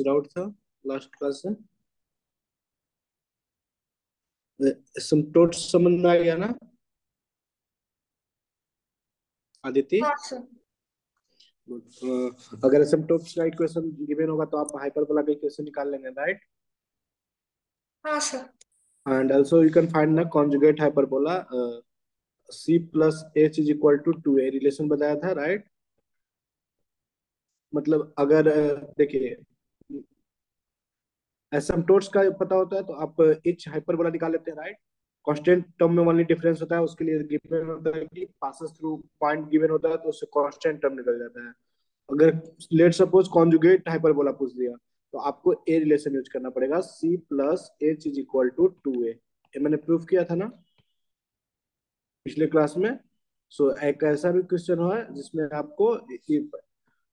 without the last class then. Some total समझ में आ गया ना आदित्य? हाँ सर। अगर some total right question given होगा तो आप hyperbola के question निकाल लेंगे, right? हाँ sir. And also you can find the conjugate hyperbola. C plus H is equal to 2a relation बताया था, right? मतलब अगर देखिए एसिम्प्टोट्स का पता होता है तो आप इच हाइपरबोला निकाल लेते हैं, राइट? कांस्टेंट टर्म में ओनली डिफरेंस होता है, उसके लिए गिवन होता है कि पासेस थ्रू पॉइंट गिवन होता है तो उससे कांस्टेंट टर्म निकल जाता है। अगर लेट्स सपोज कॉन्जुगेट हाइपरबोला पूछ दिया तो आपको ए रिलेशन यूज करना पड़ेगा, c plus h is equal to 2a। ये मैंने प्रूव किया था ना पिछले क्लास में। सो एक ऐसा भी क्वेश्चन हुआ जिसमें आपको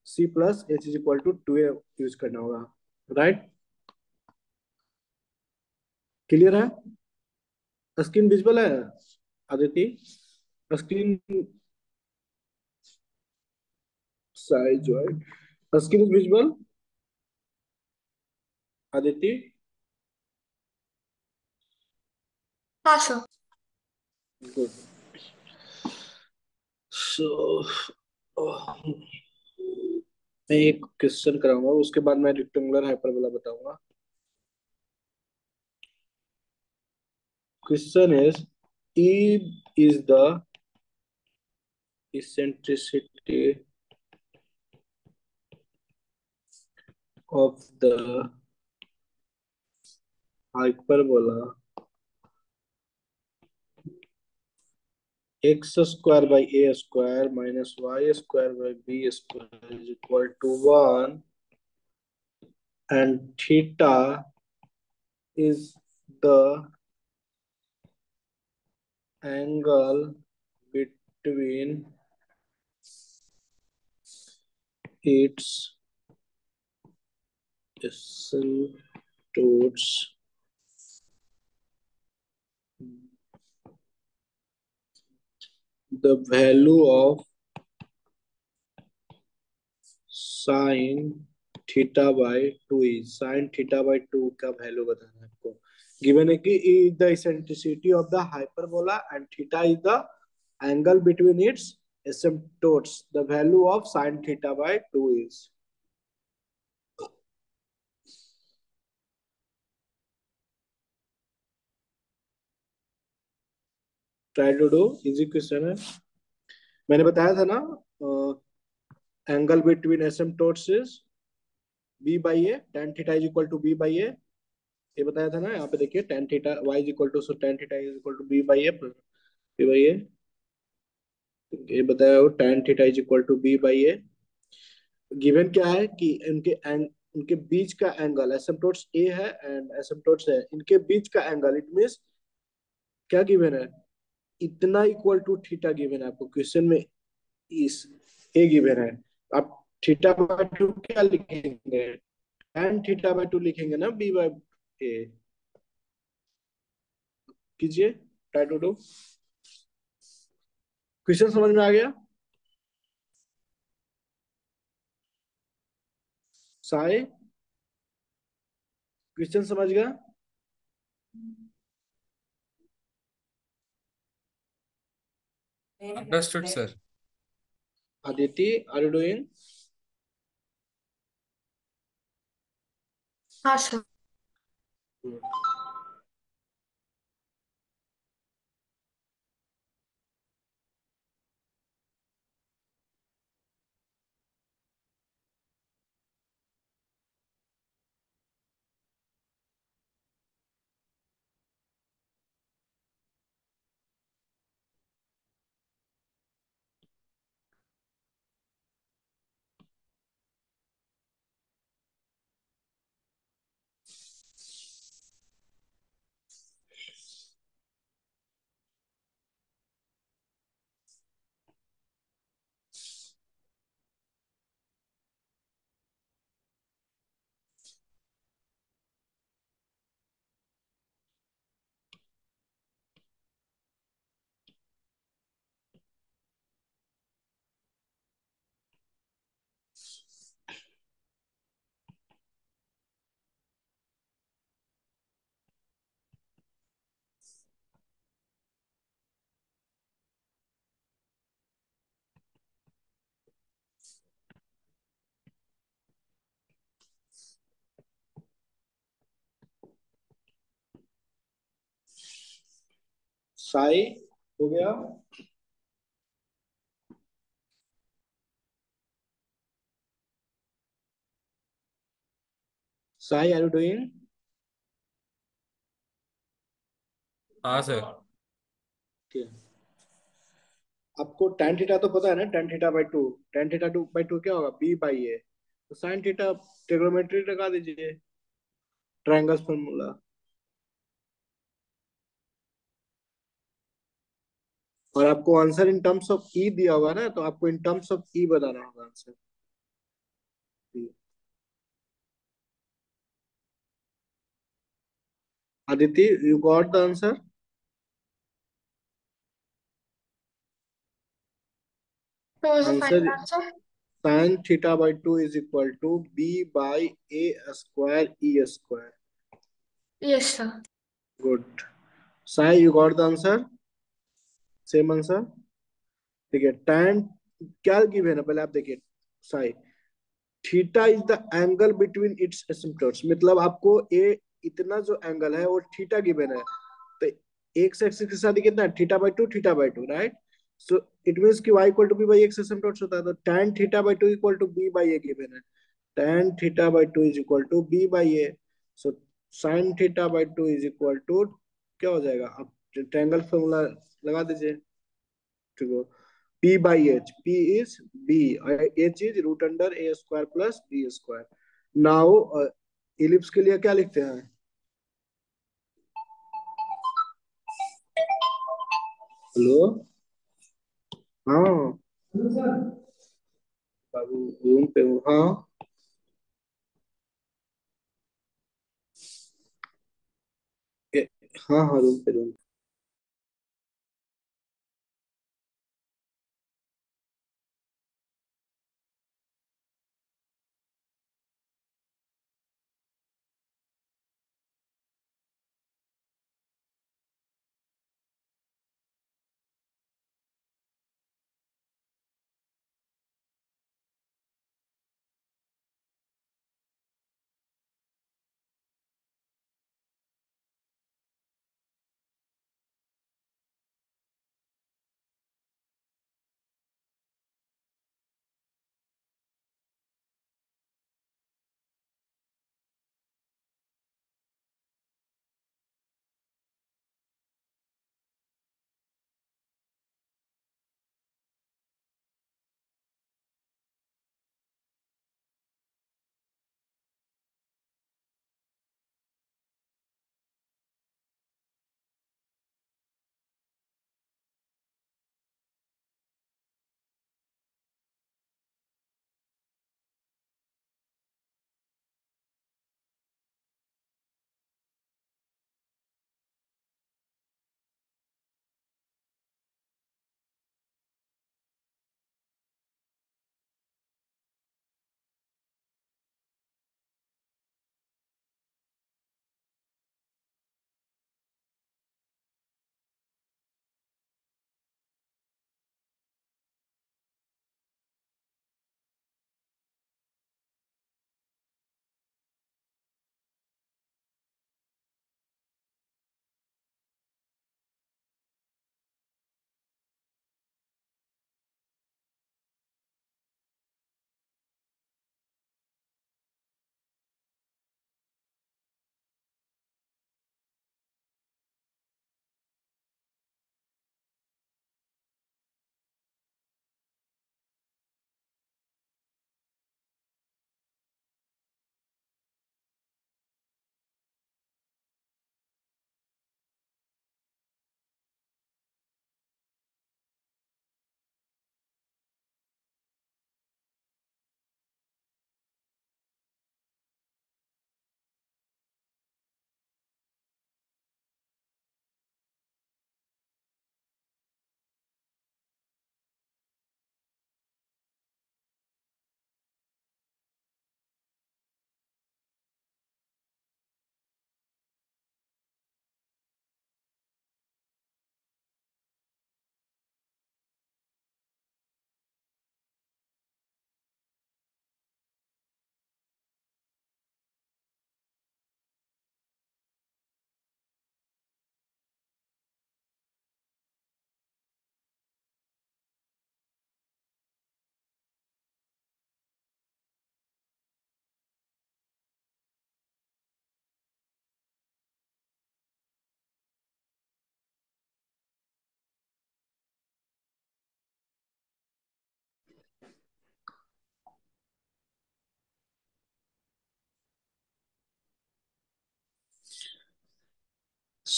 c plus h is equal to 2a use करना होगा, राइट? क्लियर है? स्क्रीन विजिबल है आदित्य? स्क्रीन साइज जो है स्क्रीन विजिबल आदित्य? हाँ सर। गुड। सो मैं एक क्वेश्चन कराऊंगा, उसके बाद मैं रेक्टेंगुलर हाइपरबोला बताऊंगा। Question is, E is the eccentricity of the hyperbola x square by a square minus y square by b square is equal to 1, and theta is the angle between its asymptotes the value of sine theta by 2 is sine theta by 2 का value बताना है आपको। Given है कि E is the eccentricity of the hyperbola and theta is the angle between its asymptotes. The value of sin theta by 2 is. Try to do easy question है। मैंने बताया था ना angle between asymptotes is b by a, tan theta is equal to b by a। ये बताया था ना, यहाँ पे देखिए tan theta y is equal to, so tan theta is equal to b by a, ये बताया हो tan theta is equal to b by a। Given क्या है कि इनके बीच का एंगल, asymptotes a है एंड asymptotes है, इनके बीच का एंगल, इट मींस क्या गिवन है इतना इक्वल टू थीटा गिवन है आपको क्वेश्चन में, इस a गिवन है। आप थीटा बाय 2 क्या लिखेंगे, tan थीटा बाय 2 लिखेंगे ना b by ए। कीजिए ट्राई टू डू। क्वेश्चन समझ में आ गया साई? क्वेश्चन समझ गया? Understood sir. Aditya are you doing? हाँ सर। साई हो गया, साई आर यू डूइंग? हाँ सर। आपको tan थीटा तो पता है ना, tan theta by two, tan theta two by two क्या होगा, b बाई ए, तो sin थीटा ट्रिग्नोमेट्री लगा दीजिए, ट्रायंगल्स फॉर्मूला। और आपको आंसर इन टर्म्स ऑफ ई दिया होगा ना, तो आपको इन टर्म्स ऑफ ई बताना होगा answer. Aditi, you got the answer? Answer sine theta by two is equal to B by A square E square. Yes sir. Good. Sai, you got the answer? Same answer. ठीक है, tan क्या given है ना, पहले आप देखिए Sai theta is the angle between its asymptotes, मतलब आपको ए इतना जो एंगल है वो थीटा गिवन है, तो x एक्सिस के साथ कितना theta by 2, theta by 2, right? So it means कि y equal to b by x asymptotes होता है, तो tan theta by 2 equal to b by a given है, tan theta by 2 is equal to b by a, so sin theta by 2 is equal to क्या हो जाएगा, आप triangle formula लगा दीजिए, ठीक है, p by H, p is b, h is root under a square plus b square. Now ellipse के लिए क्या लिखते हैं, हेलो? हाँ बाबू रूम पे हो? हाँ हाँ हाँ रूम पे, room.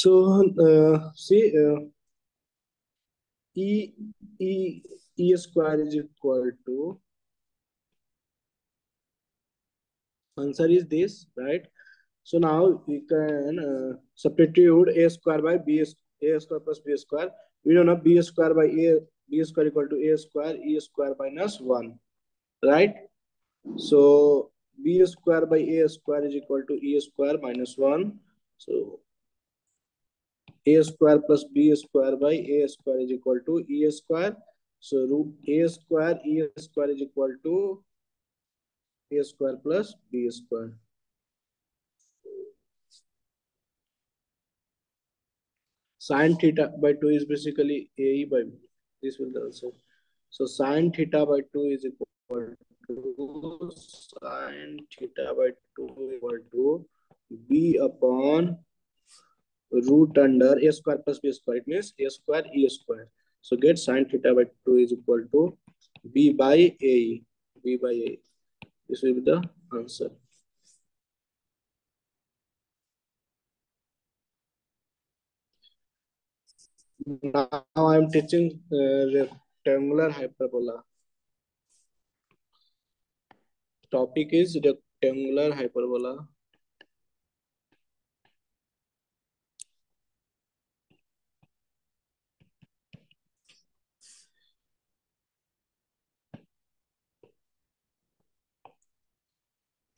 So see, e square is equal to, answer is this, right? So now we can substitute a square by b, a square plus b square. We don't know b square by a, b square equal to a square, e square minus 1, right? So b square by a square is equal to e square minus 1. So a square plus b square by a square is equal to e square. So root a square, e square is equal to a square plus b square. Sine theta by 2 is basically ae by b. This will be also. So sine theta by 2 is equal to sine theta by 2 equal to b upon root under a square plus b square. It means a square e square. So get sine theta by 2 is equal to b by ae. B by ae. This will be the answer. Now I am teaching rectangular hyperbola. Topic is rectangular hyperbola.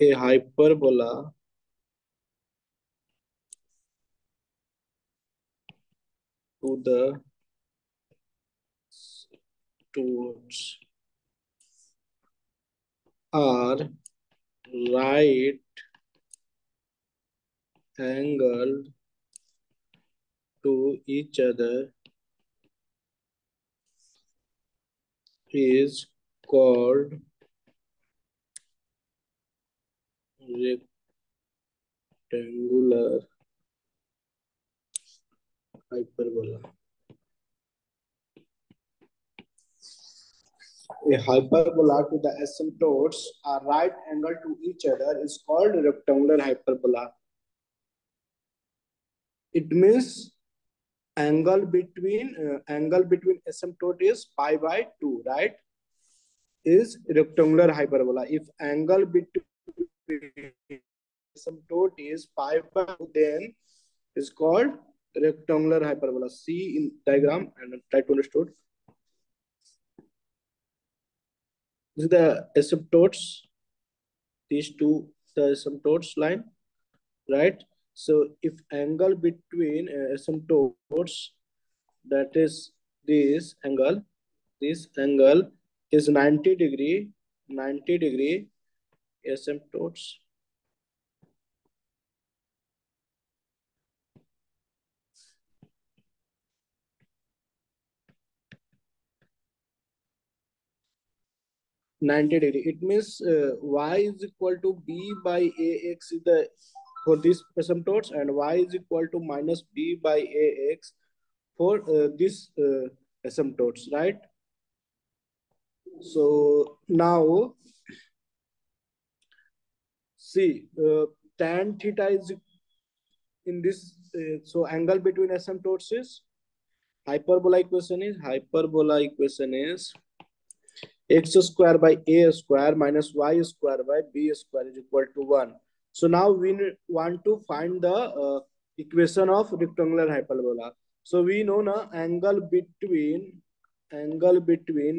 A hyperbola to the towards are right angled to each other is called rectangular hyperbola. A hyperbola to the asymptotes are right angle to each other is called rectangular hyperbola. It means angle between asymptote is pi by 2, right? Is rectangular hyperbola. If angle between asymptote is pi by 2, then is called rectangular hyperbola. See in diagram and try to understand. This is the asymptotes. These two, the asymptotes line, right? So if angle between asymptotes, that is this angle is 90 degree. Asymptotes. It means y is equal to b by ax is the for this asymptotes, and y is equal to minus b by ax for this asymptotes, right? So now see, tan theta is in this, so angle between asymptotes is hyperbola equation is x square by a square minus y square by b square is equal to 1. So now we want to find the equation of rectangular hyperbola. So we know now angle between the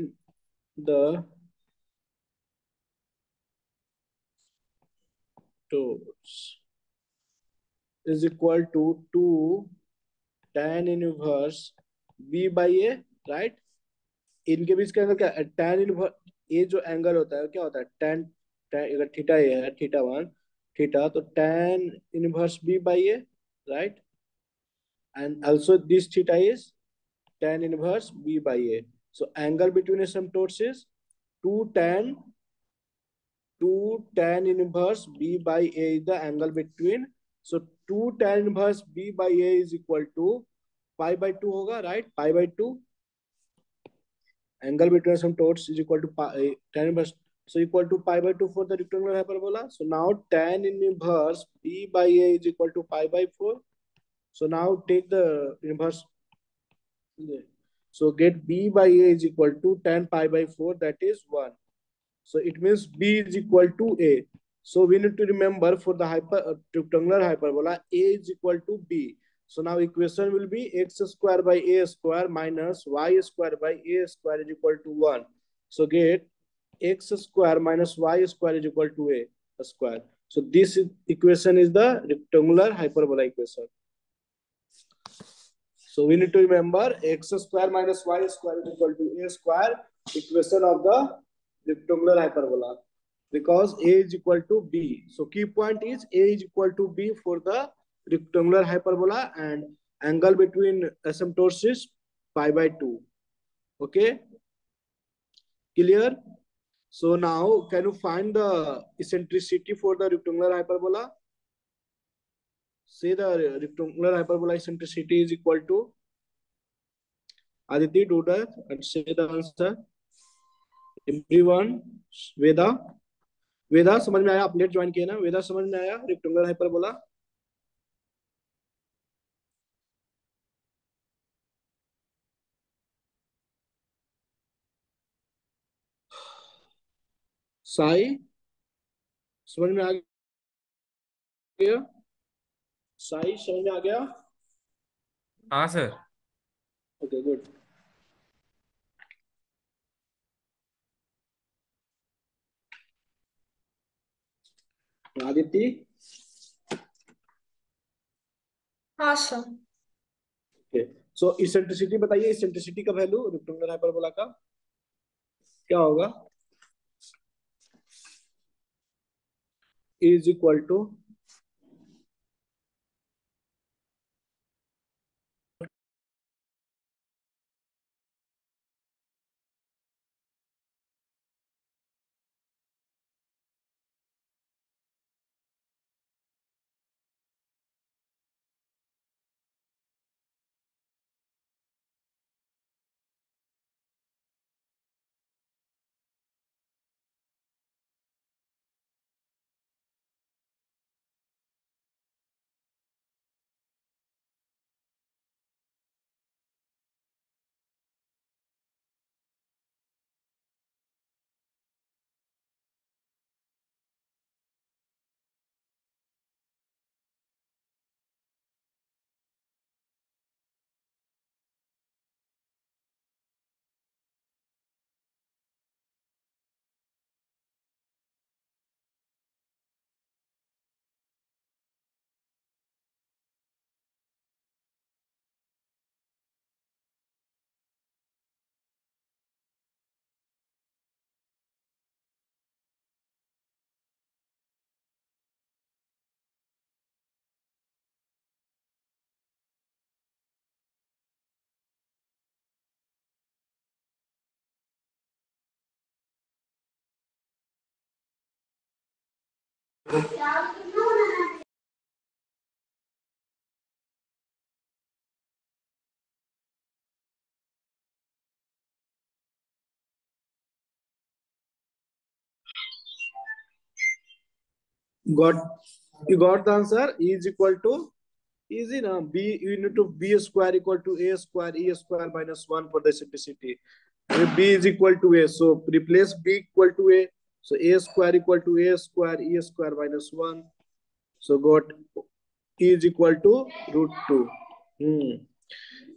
is equal to 2 tan inverse b by a, right? इनके बीच का angle क्या है? tan inverse ये जो angle होता है क्या होता है? tan अगर थीटा ये है थीटा 1 तो tan inverse b by a, right? And also this theta is tan inverse b by a. So angle between asymptotes is 2 tan inverse b by a is the angle between. So 2 tan inverse b by a is equal to pi by 2 होगा, right? Pi by 2. Angle between asymptotes is equal to pi, tan inverse. So equal to pi by 2 for the rectangular hyperbola. So now tan inverse b by a is equal to pi by 4. So now take the inverse. So get B by A is equal to tan pi by 4, that is 1. So it means B is equal to A. So we need to remember for the rectangular hyperbola, A is equal to B. So now equation will be x square by A square minus y square by A square is equal to 1. So get x square minus y square is equal to A square. So this equation is the rectangular hyperbola equation. So we need to remember x square minus y square is equal to A square equation of the rectangular hyperbola, because A is equal to B. So key point is A is equal to B for the rectangular hyperbola, and angle between asymptotes is pi by 2. Okay, clear? So now can you find the eccentricity for the rectangular hyperbola? Say the rectangular hyperbola eccentricity is equal to. Aditi, do that and say the answer. Everyone, Veda. Veda, समझ में आया? आप late join किए ना? Veda, समझ में आया rectangular hyperbola? Sai समझ में आ गया? साई समझ में आ गया? हाँ सर. Okay, good. Aditi? हाँ सर. Okay. So eccentricity बताइए, eccentricity का वैल्यू rectangular hyperbola का क्या होगा? Is equal to you got the answer. E is equal to, easy now, B, you need to B square equal to A square, E square minus 1 for the simplicity. B is equal to A, so replace B equal to A. So A square equal to A square, E square minus 1. So got E is equal to root 2. E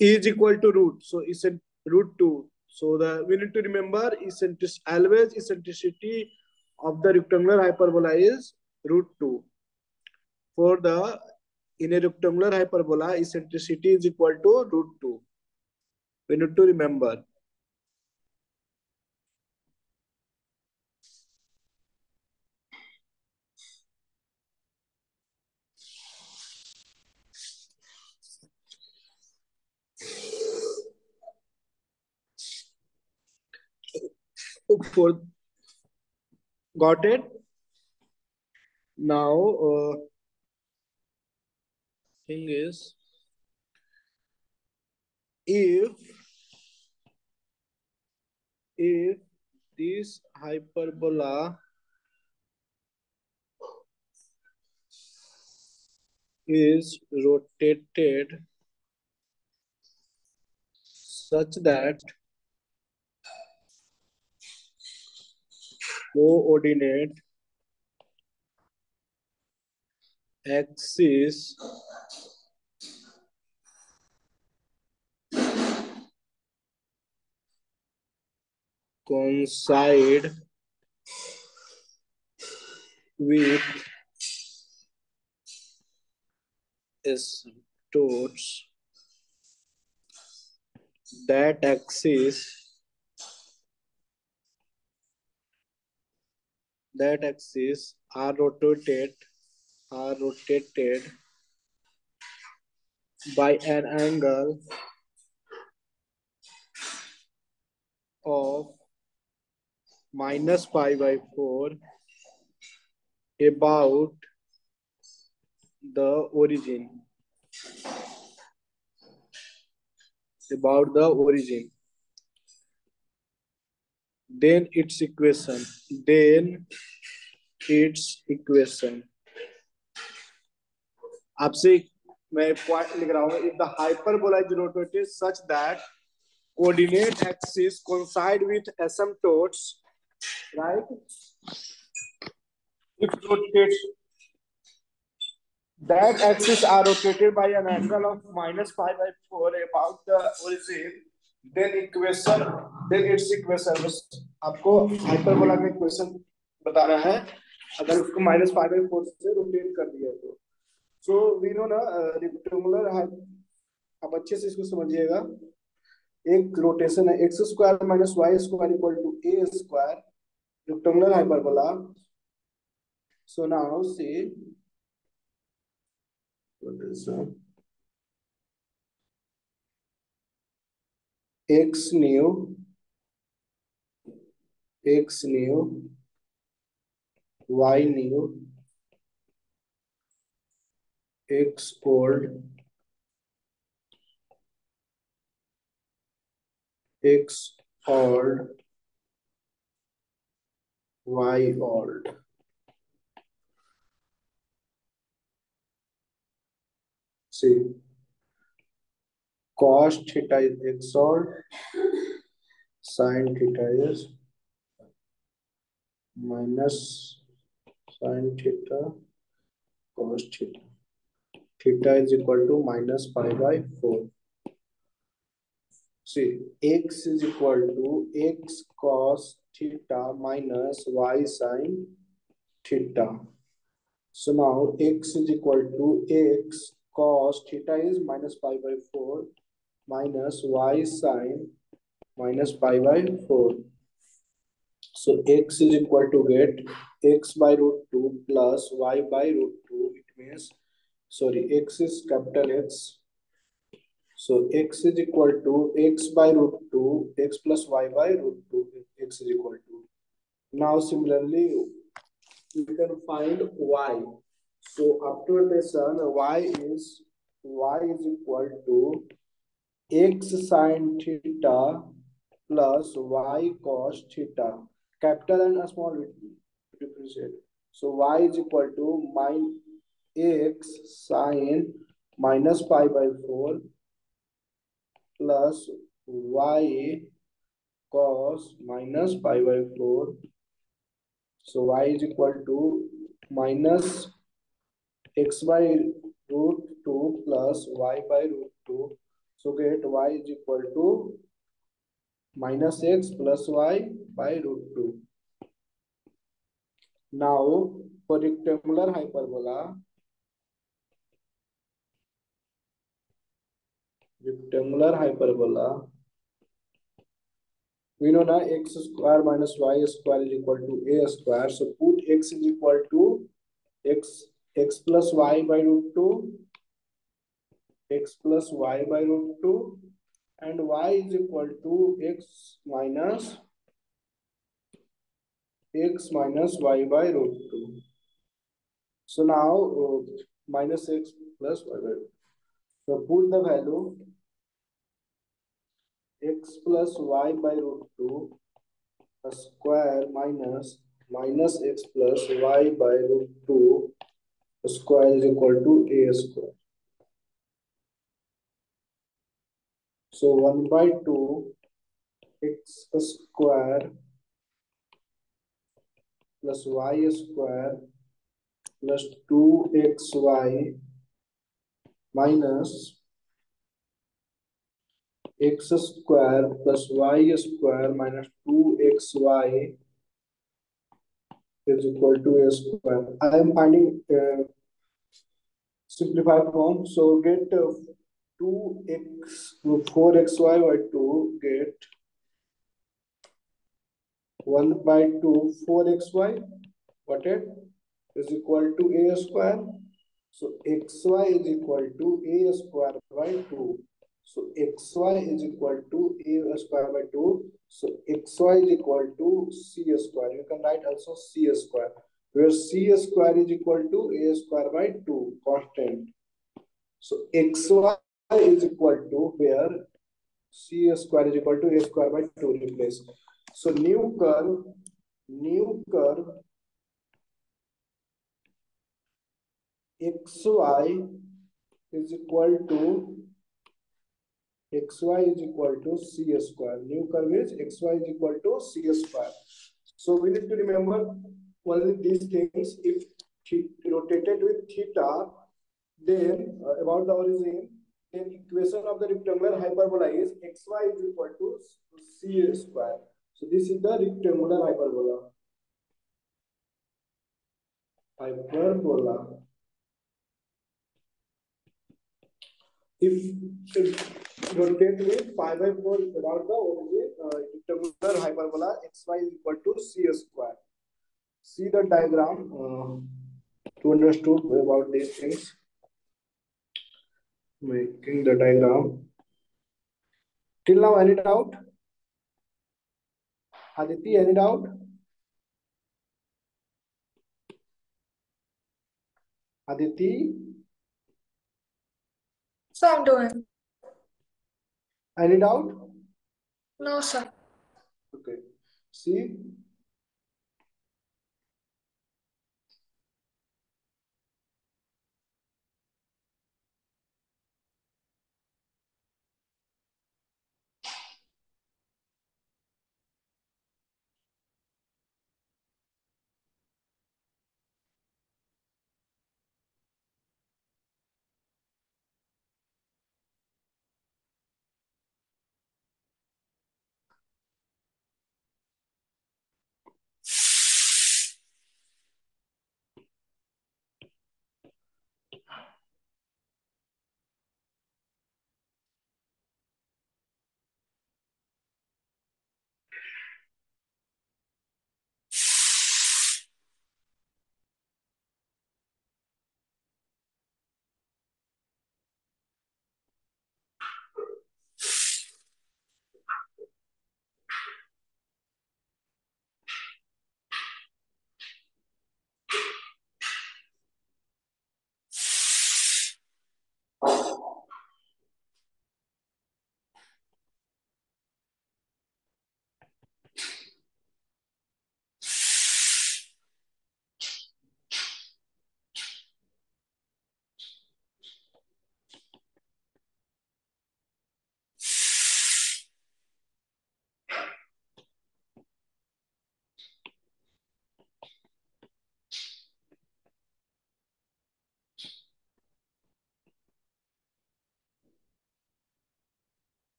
is equal to root. So is root 2. So we need to remember always eccentricity of the rectangular hyperbola is root 2. For the in a rectangular hyperbola, eccentricity is equal to root 2. We need to remember. Got it? Now thing is, if this hyperbola is rotated such that coordinate axis coincide with towards that axis, are rotated by an angle of -π/4 about the origin. Then its equation. आपसे मैं point लिख रहा हूँ. If the hyperbola is rotated such that coordinate axis coincide with asymptotes, right? If rotated, that axis are rotated by an angle of -π/4 about the origin, then its equation. आपको hyperbola का equation बताना है अगर उसको -π/4 से rotate कर दिया तो. So we know ना rectangular है. अब अच्छे से इसको समझिएगा. एक रोटेशन है x² - y² = a² rectangular hyperbola. So now see. x new, x new, y new, x old, x old, y old. See, cos theta is x old, sin theta is minus sin theta cos theta. Theta is equal to -π/4. See, x is equal to x cos theta minus y sin theta. So now x is equal to x cos theta is -π/4 minus y sine -π/4. So x is equal to get x/√2 plus y/√2. It means, sorry, x is capital X. So x is equal to x/√2, x plus y/√2. X is equal to. Now similarly, you can find y. So after rotation, y is equal to x sin theta plus y cos theta. Capital and a small differentiate. So y is equal to x sin -π/4 plus y cos -π/4. So y is equal to minus x/√2 plus y/√2. So get y is equal to minus x plus y/√2. Now for rectangular hyperbola, we know now x² - y² = a². So put x is equal to x plus y/√2, and y is equal to x minus y/√2. So now minus x plus y/√2. So put the value x plus y/√2 square minus x plus y/√2 square is equal to a square. So 1/2 x square plus y square plus 2xy minus x square plus y square minus 2xy is equal to a square. I am finding simplified form. So get 4xy by 2, get 1/2 4xy, what it is equal to a square. So xy is equal to a square by 2. So xy is equal to a square by 2. So xy is equal to c square. You can write also c square, where c square is equal to a square by 2 constant. So xy is equal to, where c square is equal to a square by 2 replace. So new curve xy is equal to c square. New curve is xy is equal to c square. So we need to remember only these things. If rotated with theta, then about the origin, then equation of the rectangular hyperbola is xy is equal to c square. So this is the rectangular hyperbola. If rotate with π/4 without the origin, rectangular hyperbola xy is equal to c square. See the diagram to understand about these things. Making the diagram. Till now, any doubt? Aditi, any doubt? Aditi? So I'm doing. Any doubt? No, sir. Okay. See?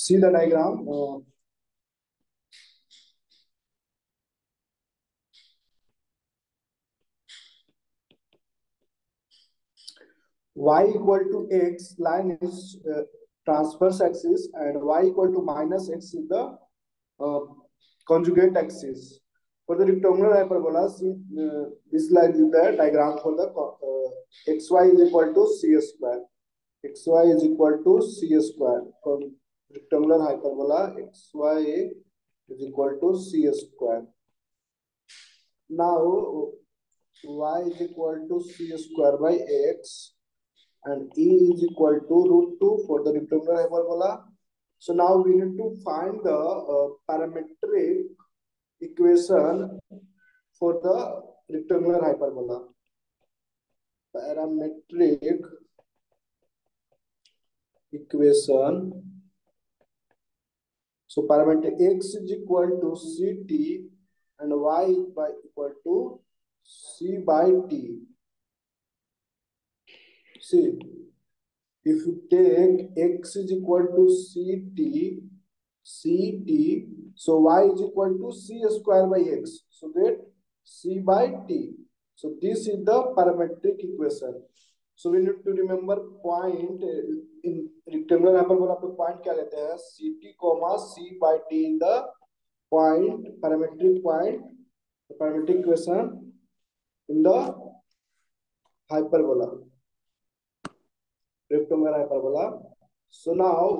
See the diagram. Y equal to x, line is transverse axis, and y equal to minus x is the conjugate axis. For the rectangular hyperbola, see this line is the diagram for the xy is equal to c square. Xy is equal to c square. Rectangular hyperbola xy is equal to c square. Now y is equal to c square by x, and e is equal to √2 for the rectangular hyperbola, So now we need to find the parametric equation for the rectangular hyperbola. Parametric equation. So parameter x is equal to ct and y is equal to c by t. See, if you take x is equal to ct, so y is equal to c square by x. So get c by t. So this is the parametric equation. So we need to remember point in rectangular hyperbola पे point क्या लेते हैं ct comma c by t in the parametric point the parametric equation in the hyperbola, rectangular hyperbola. So now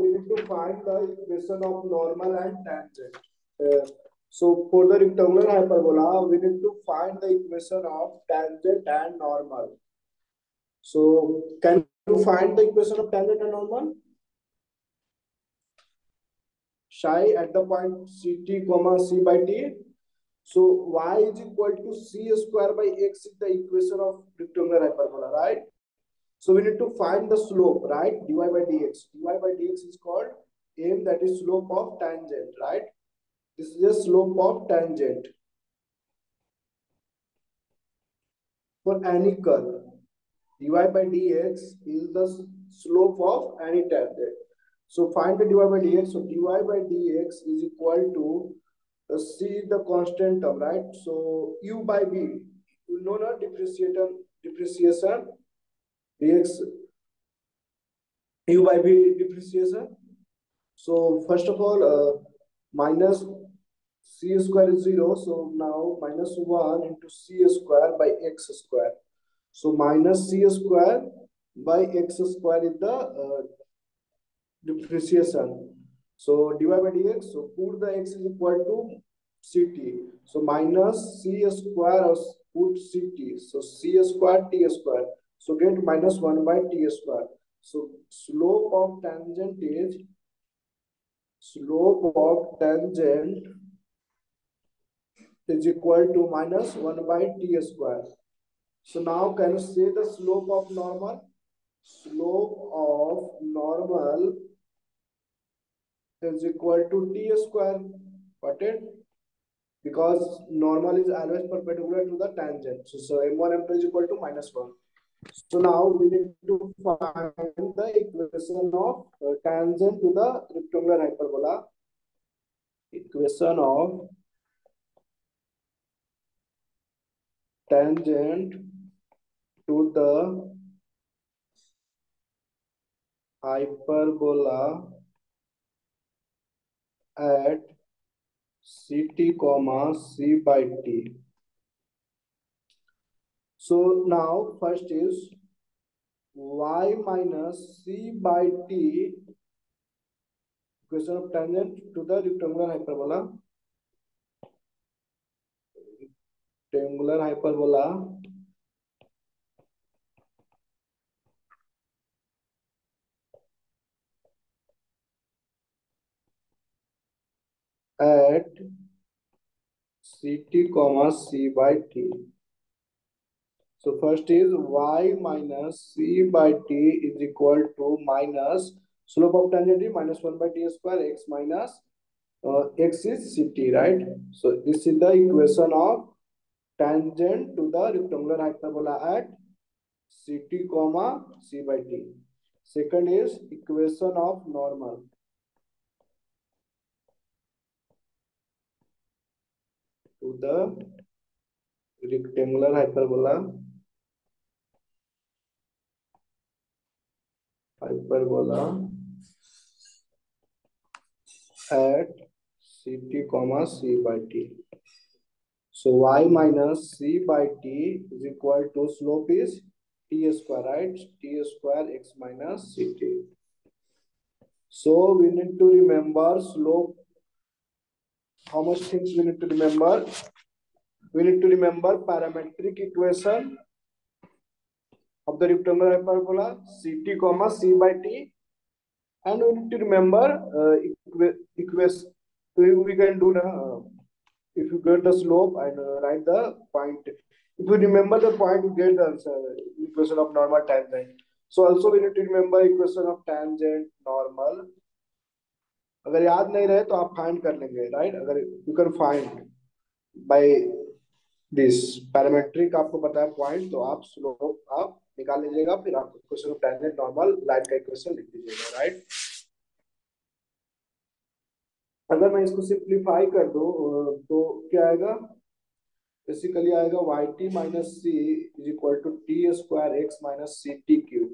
we need to find the equation of normal and tangent. So for the rectangular hyperbola, we need to find the equation of tangent and normal. So can you find the equation of tangent and normal? Psi at the point ct comma c by t. So y is equal to c square by x is the equation of rectangular hyperbola, right? So we need to find the slope, right? Dy by dx. Dy by dx is called m, that is slope of tangent, right? This is the slope of tangent for any curve. Dy by dx is the slope of any tangent. So find the dy by dx. So dy by dx is equal to c is the constant term, right? So u by b, you know the depreciation dx, u by b depreciation. So first of all, minus c square is 0, so now minus 1 into c square by x square. So minus c square by x square is the depreciation. So dy by dx, so put the x is equal to ct. So minus c square put ct. So c square t square. So get minus 1 by t square. So slope of tangent is equal to minus 1 by t square. So now can you say the slope of normal? Slope of normal is equal to t square. Got it? Because normal is always perpendicular to the tangent. So m1 m2 is equal to minus 1. So now we need to find the equation of tangent to the rectangular hyperbola. Equation of tangent to the hyperbola at ct comma c by t. So now first is y minus c by t, equation of tangent to the rectangular hyperbola. At ct comma c by t. So first is y minus c by t is equal to minus slope of tangent is minus 1 by t square x minus x is ct, right? So this is the equation of tangent to the rectangular hyperbola at ct comma c by t. Second is equation of normal. To the rectangular hyperbola. At ct comma c by t. So y minus c by t is equal to slope is t square, right? T square x minus ct. So we need to remember slope. How much things we need to remember? We need to remember parametric equation. of the rectangular hyperbola ct comma c by t, and we need to remember we can do if you get the slope and write the point. If you remember the point, you get the answer, equation of normal tangent. So also we need to remember equation of tangent normal. अगर याद नहीं रहे तो आप find कर लेंगे, right? अगर you can find by this parametric आपको पता है point, तो आप slope आप निकाल लीजिएगा, फिर आप equation of tangent normal line का equation लिख दीजिएगा, right? अगर मैं इसको simplify कर दूं तो क्या आएगा? बेसिकली आएगा yt minus c is equal to t square x minus ct cube.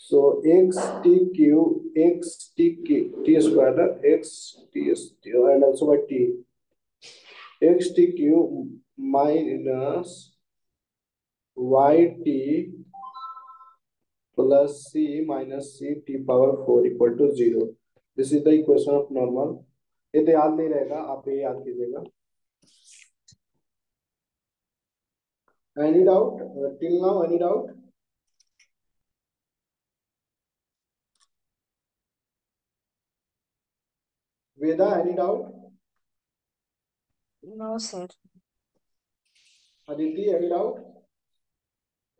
So x t cube x t cube t square x t and also by t x t cube minus yt plus c minus ct power 4 equal to 0. This is the equation of normal. ये तो याद नहीं रहेगा, आप ये याद कीजिएगा. Any doubt till now? Any doubt? Veda, any doubt? No, sir. Aditi, any doubt?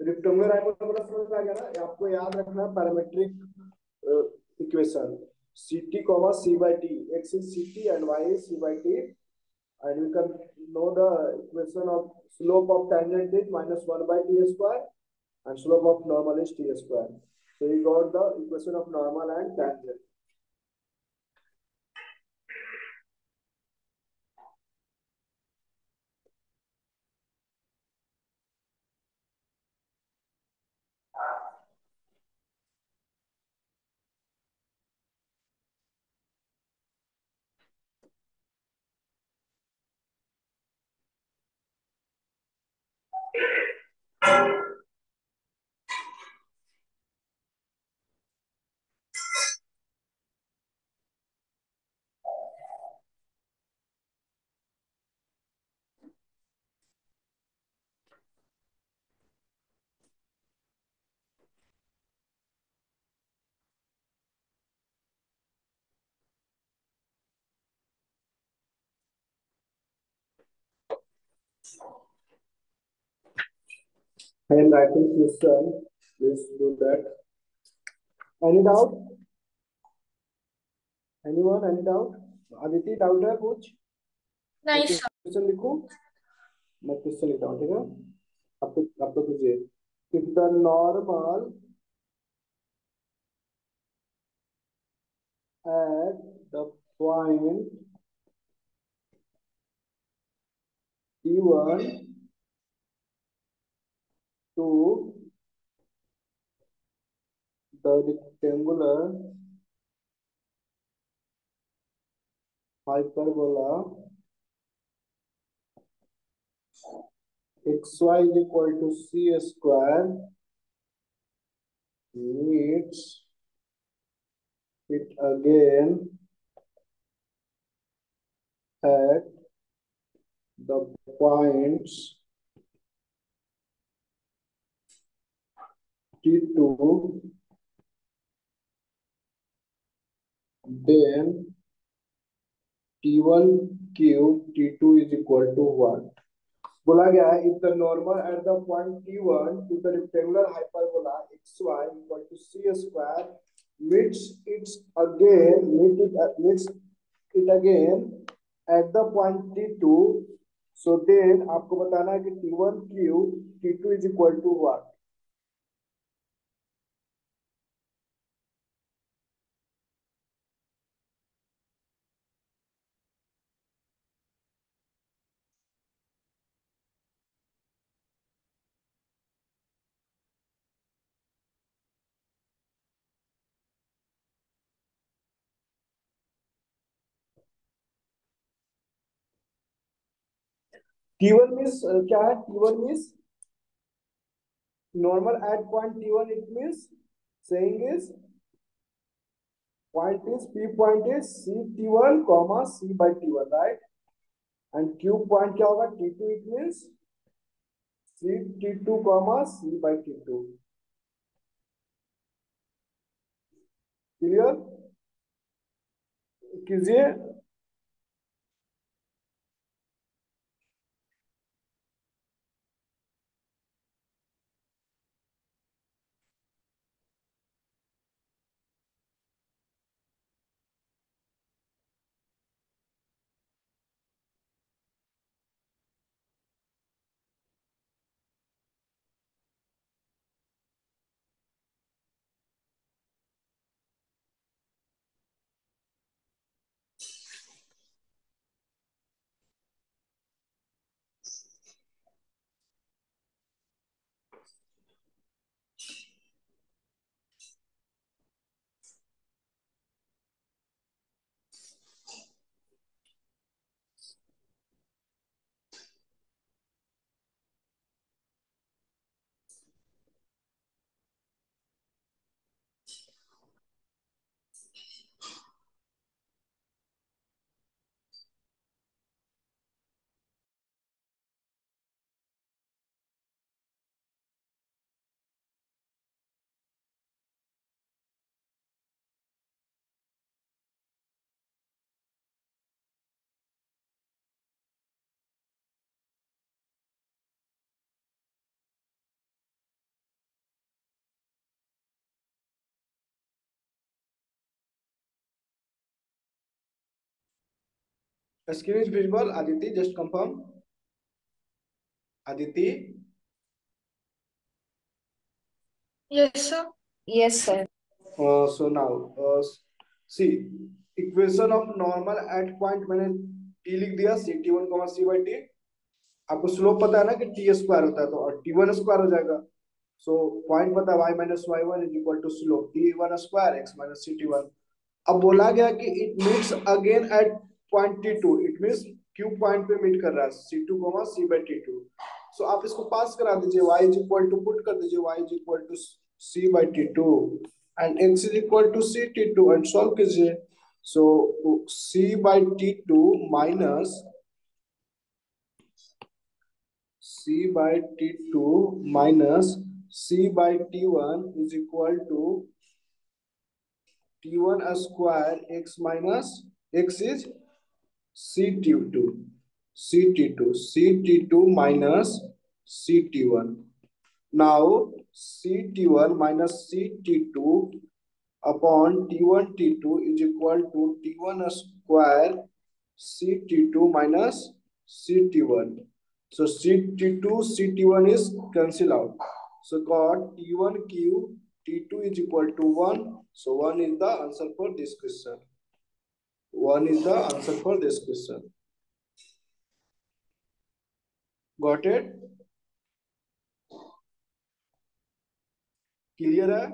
Rectangular hyperbola समझ आ गया ना? आपको याद रखना parametric equation ct comma c by t, x is ct and y is c by t, and you can know the equation of slope of tangent is minus 1 by t square and slope of normal is t square. So you got the equation of normal and tangent. And writing system, let's do that. Any doubt? Anyone? Any doubt? Aditi, doubt है कुछ? नहीं sir. Question लिखूं? मैं question लिखता हूँ, ठीक है? आपको कीजिए. If the normal at the point T1 to the rectangular hyperbola xy is equal to c square meets it again at the points T2, then T1 cube T2 is equal to what? बोला गया है, if the normal at the point T1 to the rectangular hyperbola xy equal to c square meets it again at the point T2, so then आपको बताना है कि T1 cube T2 is equal to what? T1 means क्या है? T1 means normal at point T1. It means saying is point is P point is C T1 comma C by T1, right? And Q point क्या होगा? T2. It means C T2 comma C/T2. Clear कीजिए। Screen is visible. Aditi, just confirm. Aditi. Yes, sir. Yes, sir. So now, see, equation of normal at point. मैंने t लिख दिया CT1 comma C/T. आपको slope पता है ना कि t square होता है तो और t1 square हो जाएगा. So point पता है y minus y1 is equal to slope t1 square x minus CT1. अब बोला गया कि it meets again at point T2, it means Q point पे meet कर रहा है C2, C/T2. So आप इसको पास करा दीजिए, y is equal to put कर दीजिए, y is equal to C/T2 and x is equal to CT2 and solve कीजिए. So C/T2 minus C/T1 is equal to T1 square x minus x is CT2 minus CT1. Now CT1 minus CT2 upon T1 T2 is equal to T1 square CT2 minus CT1. So CT2 CT1 is cancel out. So got T1 Q T2 is equal to 1. So 1 is the answer for this question. 1 is the answer for this question. Got it? Clear है?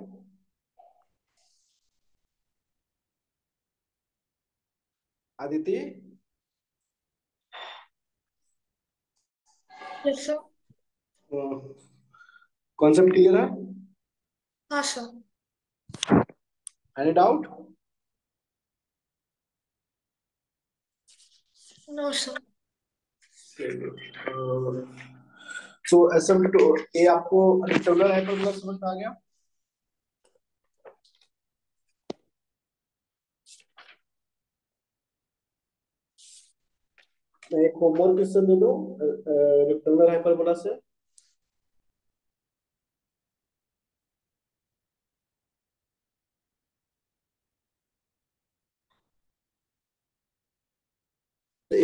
Aditi? Yes, sir. Concept clear है? हाँ, sir. Any doubt? No, sir. Okay, good. So SM2A आपको rectangular hyperbola समझ आ गया? मैं एक homework question दे दूं rectangular hyperbola से.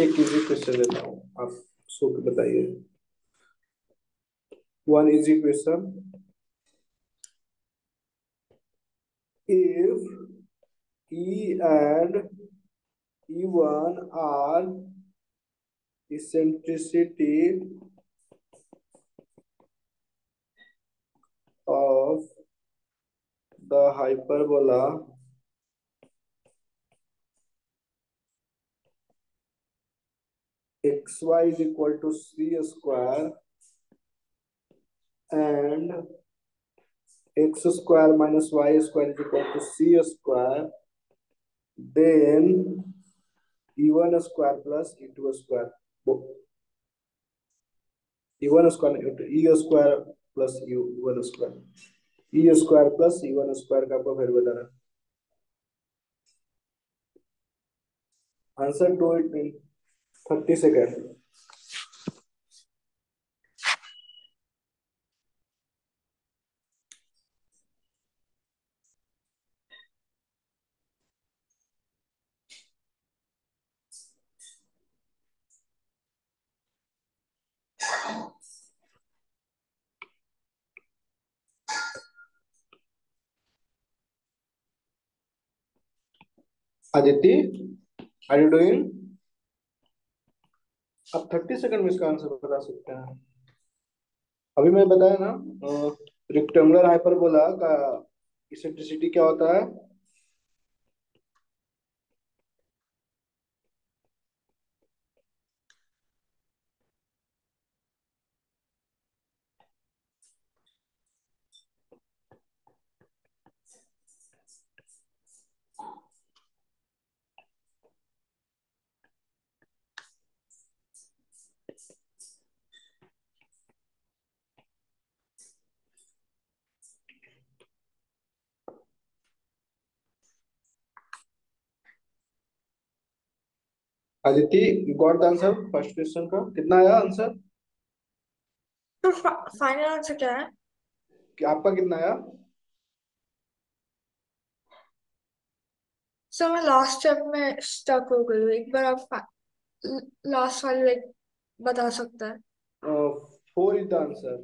एक इजी क्वेश्चन देता हूँ, आप सो के बताइए. One easy question, if E and E1 are eccentricity of the hyperbola xy is equal to c square and x square minus y square is equal to c square, then E1 square plus E2 square. u1 square into u square plus u1 square का आपको फिर बताना answer to it in 30 second. Aditi, are you doing? अब 30 second में इसका answer बता सकते हैं. अभी मैं बताया ना रेक्टेंगुलर हाइपरबोला का इसेंट्रिसिटी क्या होता है. Aditi, you got the answer first question का कितना आया आंसर? तो फाइनल आंसर क्या है कि आपका कितना आया? सो मैं लास्ट स्टेप में स्टक हो गई हूँ. एक बार आप लास्ट वाले बता सकते हैं. 4 is the answer.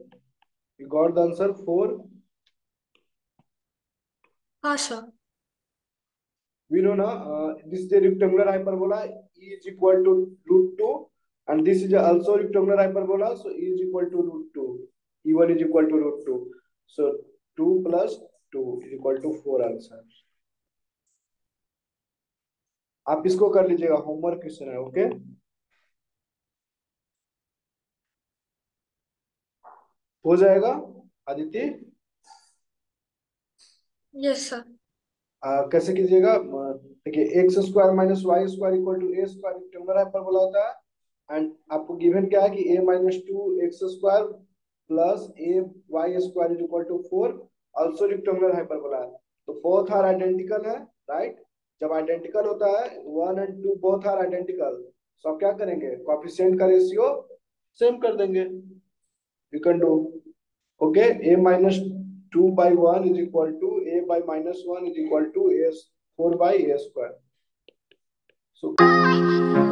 You got the answer 4. हाँ sir. We know now this is a rectangular hyperbola. E is equal to root 2, and this is also rectangular hyperbola, so E is equal to root 2. E1 is equal to root 2, so 2 plus 2 is equal to 4 answer. आप इसको कर लीजिएगा, homework question है. Okay हो जाएगा Aditya. Yes sir. कैसे कीजिएगा देखिए, x square minus Y square equal to a square rectangular hyperbola होता है. एंड आपको गिवन क्या है कि a minus 2x square plus a y square is equal to 4 also rectangular hyperbola है. तो बोथ आर आइडेंटिकल है, राइट. जब आइडेंटिकल होता है 1 और 2 बोथ आर आइडेंटिकल, सो आप क्या करेंगे, कोएफिशिएंट का रेशियो सेम कर देंगे. You can do. Okay a minus 2/1 is equal to a/-1 is equal to a 4/a square. So